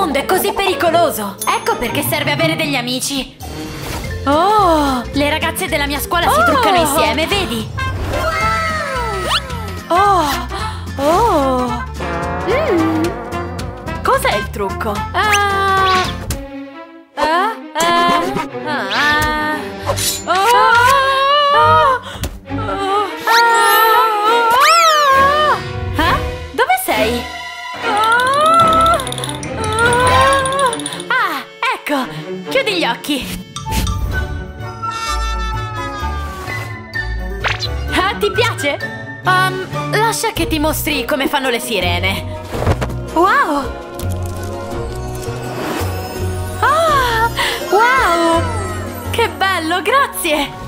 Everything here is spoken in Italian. mondo è così pericoloso! Ecco perché serve avere degli amici! Oh! Le ragazze della mia scuola si truccano insieme, vedi? Wow! Oh! Oh! Mm. Cos'è il trucco? Dove sei? Ah, ecco! Chiudi gli occhi! Ah, ti piace? Lascia che ti mostri come fanno le sirene. Wow! Wow! Che bello, grazie!